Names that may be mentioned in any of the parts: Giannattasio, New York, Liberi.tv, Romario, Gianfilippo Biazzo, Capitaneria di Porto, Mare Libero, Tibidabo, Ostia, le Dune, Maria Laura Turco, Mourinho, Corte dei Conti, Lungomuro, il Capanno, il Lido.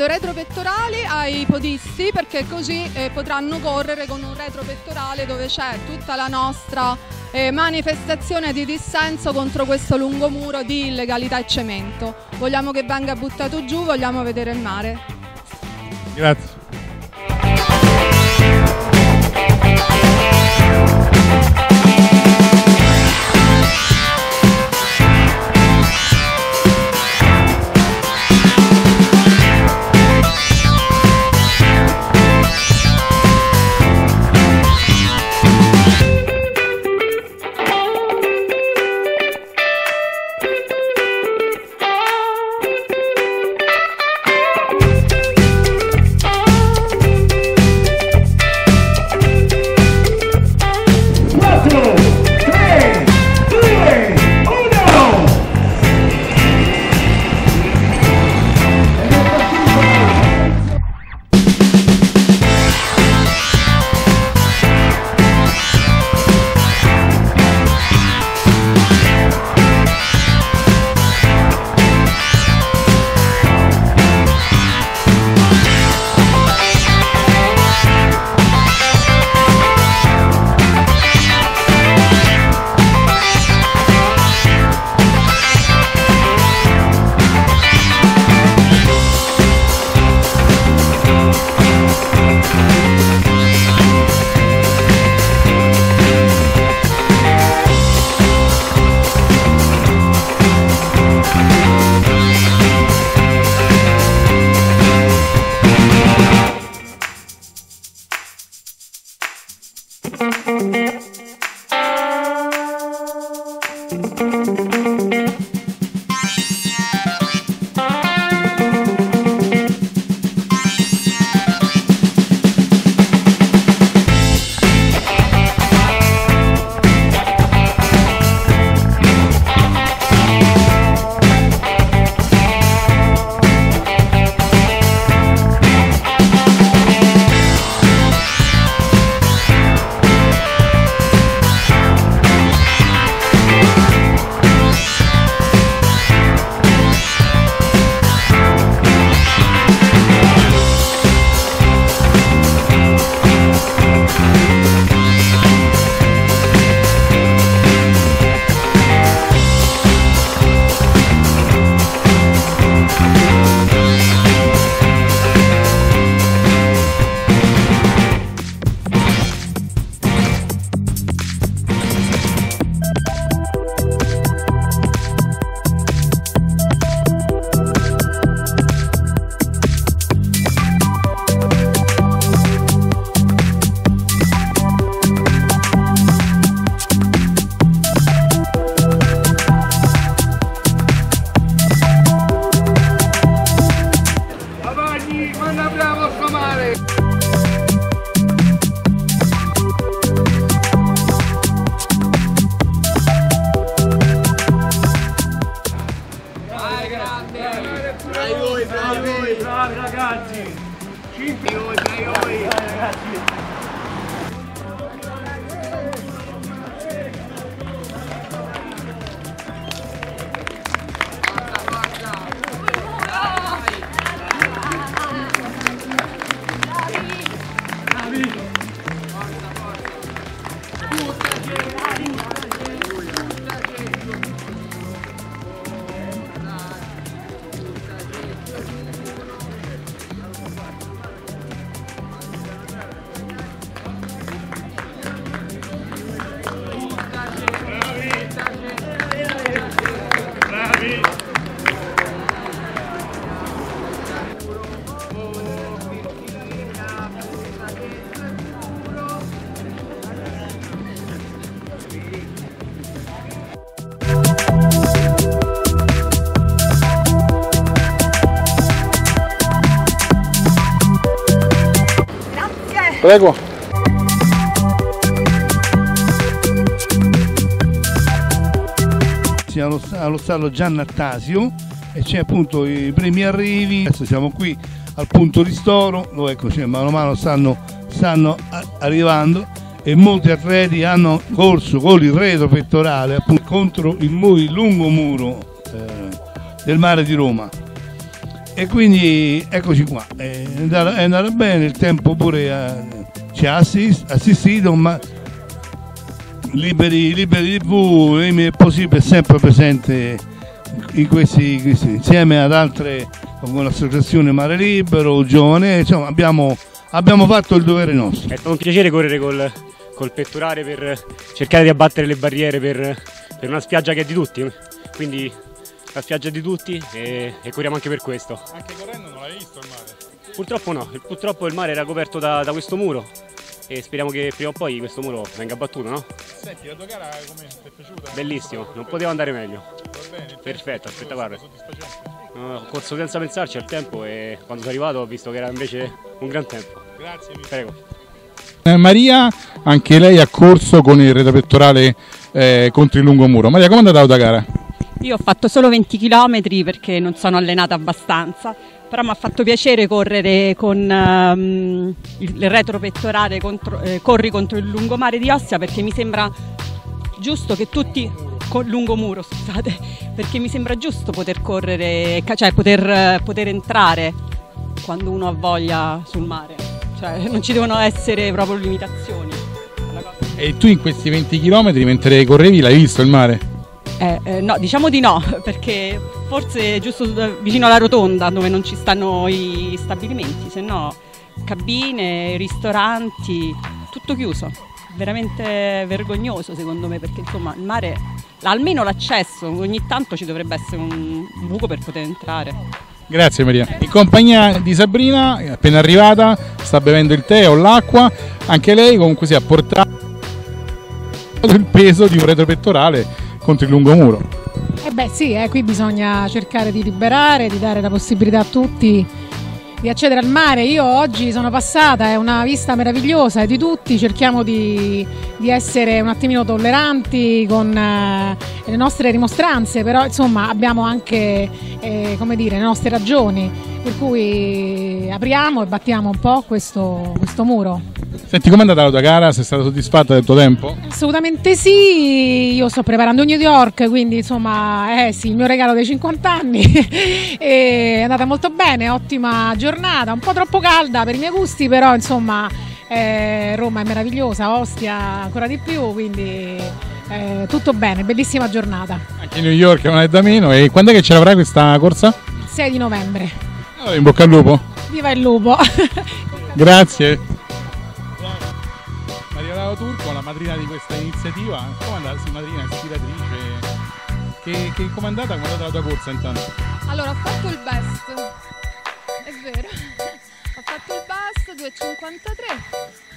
stand retropettorali ai podisti, perché così potranno correre con un retropettorale dove c'è tutta la nostra manifestazione di dissenso contro questo lungomuro di illegalità e cemento. Vogliamo che venga buttato giù, vogliamo vedere il mare. Grazie. Prego. Siamo allo stallo Giannattasio e c'è appunto i primi arrivi. Adesso siamo qui al punto ristoro dove, eccoci, mano a mano stanno arrivando e molti atleti hanno corso con il retro pettorale appunto contro il lungo muro del mare di Roma. E quindi eccoci qua, è andata bene, il tempo pure ci ha assistito, ma Liberi TV è possibile, sempre presente in questi insieme ad altre, con l'associazione Mare Libero, Giovane, insomma abbiamo fatto il dovere nostro. È stato un piacere correre col pettorale per cercare di abbattere le barriere per una spiaggia che è di tutti, quindi la spiaggia è di tutti e corriamo anche per questo. Anche correndo non l'hai visto il mare? Purtroppo no, purtroppo il mare era coperto da questo muro e speriamo che prima o poi questo muro venga abbattuto, no? Senti, la tua gara come ti è piaciuta? Bellissimo, non poteva andare meglio. Va bene. Perfetto, aspetta, guarda. Ho corso senza pensarci al tempo e quando sono arrivato ho visto che era invece un gran tempo. Grazie. Prego. Maria, anche lei ha corso con il rete pettorale contro il lungo muro. Maria, come è andata la tua gara? Io ho fatto solo 20 km perché non sono allenata abbastanza, però mi ha fatto piacere correre con il retro pettorale corri contro il lungomare di Ostia, perché mi sembra giusto che tutti... Lungomuro, scusate, perché mi sembra giusto poter correre, cioè poter entrare quando uno ha voglia sul mare, cioè non ci devono essere proprio limitazioni. E tu in questi 20 km mentre correvi l'hai visto il mare? No, diciamo di no, perché forse giusto vicino alla rotonda dove non ci stanno i stabilimenti, se no cabine, ristoranti, tutto chiuso. Veramente vergognoso secondo me, perché insomma il mare, almeno l'accesso, ogni tanto ci dovrebbe essere un buco per poter entrare. Grazie Maria. In compagnia di Sabrina, appena arrivata, sta bevendo il tè o l'acqua, anche lei comunque si è portato il peso di un retro pettorale contro il lungo muro. Eh beh sì, qui bisogna cercare di liberare, di dare la possibilità a tutti di accedere al mare. Io oggi sono passata, è una vista meravigliosa, è di tutti, cerchiamo di essere un attimino tolleranti con le nostre rimostranze, però insomma abbiamo anche come dire, le nostre ragioni, per cui apriamo e battiamo un po' questo muro. Senti, com'è andata la tua gara? Sei stata soddisfatta del tuo tempo? Assolutamente sì, io sto preparando New York, quindi insomma sì, il mio regalo dei 50 anni è andata molto bene, ottima giornata. Un po' troppo calda per i miei gusti, però insomma Roma è meravigliosa, Ostia ancora di più, quindi tutto bene, bellissima giornata. Anche New York non è da meno. E quando è che ce l'avrai questa corsa? Il 6 di novembre. Allora, in bocca al lupo. Viva il lupo. Grazie. Maria Laura Turco, la madrina di questa iniziativa, come è andata? Sì, madrina, ispiratrice. Che com'è andata? Com'è andata la tua corsa intanto? Allora, ho fatto il best. È vero, ho fatto il best 2,53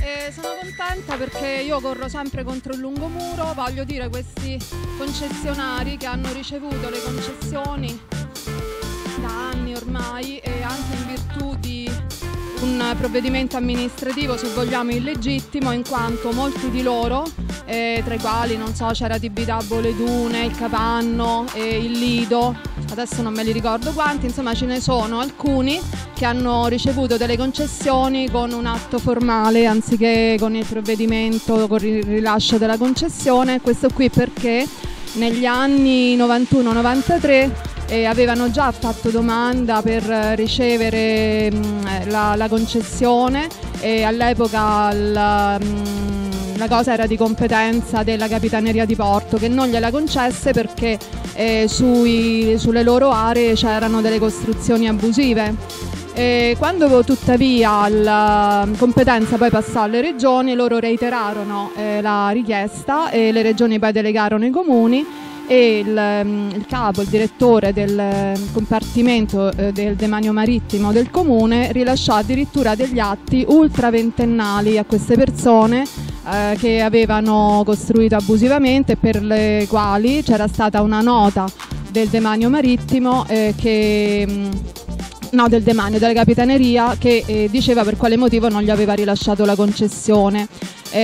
e sono contenta perché io corro sempre contro il lungomuro. Voglio dire, questi concessionari che hanno ricevuto le concessioni da anni ormai, e anche in virtù di un provvedimento amministrativo, se vogliamo illegittimo, in quanto molti di loro, tra i quali non so, c'era Tibidabo, le Dune, il Capanno, il Lido, adesso non me li ricordo quanti, insomma ce ne sono alcuni che hanno ricevuto delle concessioni con un atto formale anziché con il provvedimento, con il rilascio della concessione. Questo qui perché negli anni 91-93 avevano già fatto domanda per ricevere la concessione, e all'epoca la cosa era di competenza della Capitaneria di Porto, che non gliela concesse perché sulle loro aree c'erano delle costruzioni abusive. E quando tuttavia la competenza poi passò alle regioni, loro reiterarono la richiesta e le regioni poi delegarono i comuni, e il capo, il direttore del compartimento del demanio marittimo del comune rilasciò addirittura degli atti ultraventennali a queste persone che avevano costruito abusivamente, per le quali c'era stata una nota del demanio marittimo del demanio della Capitaneria, che diceva per quale motivo non gli aveva rilasciato la concessione.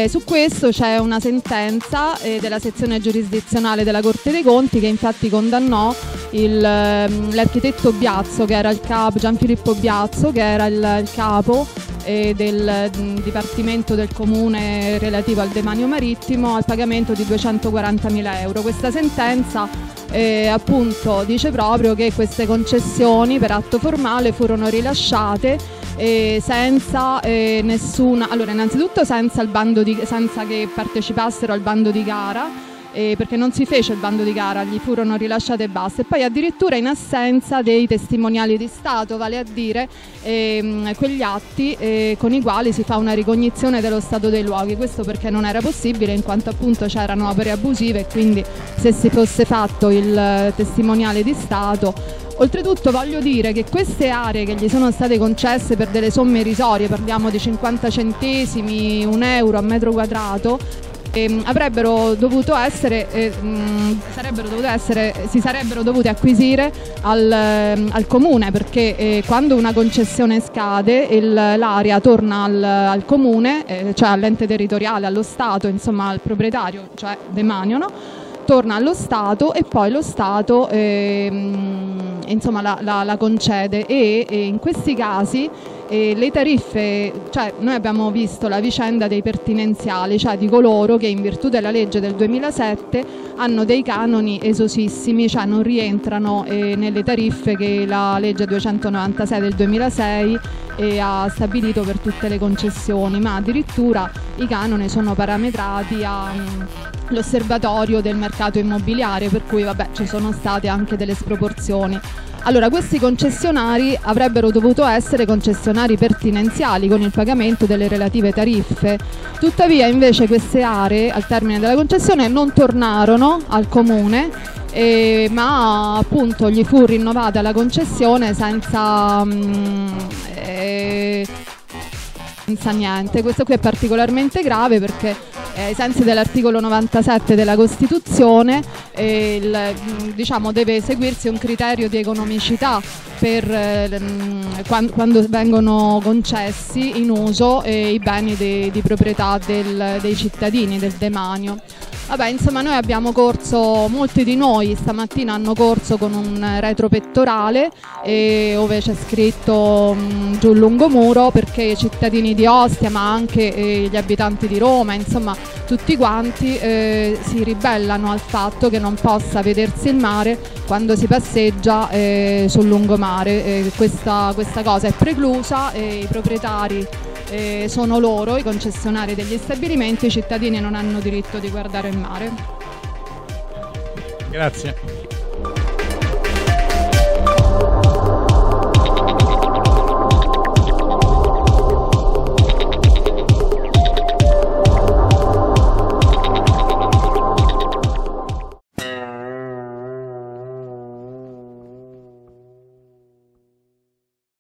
Su questo c'è una sentenza della sezione giurisdizionale della Corte dei Conti, che infatti condannò l'architetto Biazzo, che era il capo, Gianfilippo Biazzo, che era il capo del dipartimento del comune relativo al demanio marittimo, al pagamento di 240.000 euro. Questa sentenza appunto dice proprio che queste concessioni per atto formale furono rilasciate senza nessuna, allora innanzitutto senza il bando di, senza che partecipassero al bando di gara, perché non si fece il bando di gara, gli furono rilasciate e basta, e poi addirittura in assenza dei testimoniali di Stato, vale a dire quegli atti con i quali si fa una ricognizione dello stato dei luoghi. Questo perché non era possibile, in quanto appunto c'erano opere abusive, e quindi se si fosse fatto il testimoniale di Stato. Oltretutto voglio dire che queste aree che gli sono state concesse per delle somme irrisorie, parliamo di 50 centesimi, un euro a metro quadrato, avrebbero dovuto essere, si sarebbero dovute acquisire al comune, perché quando una concessione scade l'area torna al comune, cioè all'ente territoriale, allo Stato, insomma al proprietario, cioè demanio, no? Torna allo Stato e poi lo Stato insomma, la concede, e in questi casi le tariffe, cioè noi abbiamo visto la vicenda dei pertinenziali, cioè di coloro che in virtù della legge del 2007 hanno dei canoni esosissimi, cioè non rientrano nelle tariffe che la legge 296 del 2006 ha stabilito per tutte le concessioni, ma addirittura i canoni sono parametrati all'osservatorio del mercato immobiliare, per cui vabbè, ci sono state anche delle sproporzioni. Allora, questi concessionari avrebbero dovuto essere concessionari pertinenziali con il pagamento delle relative tariffe. Tuttavia, invece, queste aree al termine della concessione non tornarono al comune, ma appunto gli fu rinnovata la concessione senza niente. Questo qui è particolarmente grave perché ai sensi dell'articolo 97 della Costituzione diciamo, deve seguirsi un criterio di economicità per quando vengono concessi in uso i beni di proprietà dei cittadini, del demanio. Vabbè, insomma, noi abbiamo corso, molti di noi stamattina hanno corso con un retropettorale dove c'è scritto giù lungomuro, perché i cittadini di Ostia, ma anche gli abitanti di Roma, insomma tutti quanti si ribellano al fatto che non possa vedersi il mare quando si passeggia sul lungomare. Questa cosa è preclusa, i proprietari sono loro, i concessionari degli stabilimenti, i cittadini non hanno diritto di guardare il mare. Grazie.